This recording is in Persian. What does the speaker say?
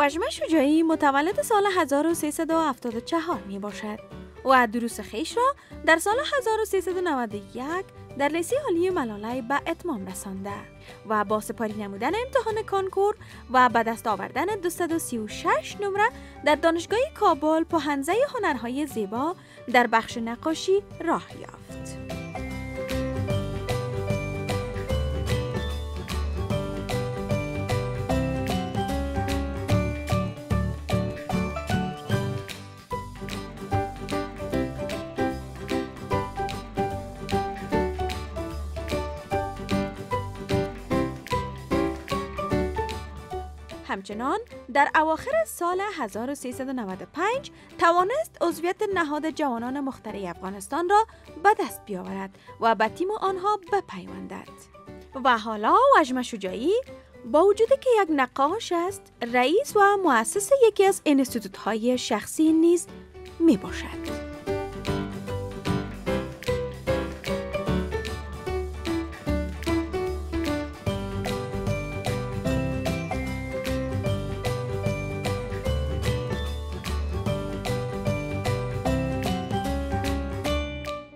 وژمه شجاعی متولد سال 1374 می باشد و دروس خیش را در سال 1391 در لیسه عالی ملالای به اتمام رسانده و با سپاری نمودن امتحان کانکور و به دست آوردن 236 نمره در دانشگاه کابل با پوهنزه هنرهای زیبا در بخش نقاشی راه یافت. همچنان در اواخر سال 1395 توانست عضویت نهاد جوانان مختاری افغانستان را به دست بیاورد و به تیم آنها بپیوندد و حالا وژمه شجاعی با وجود که یک نقاش است، رئیس و مؤسس یکی از انستیتوت‌های شخصی نیز می باشد.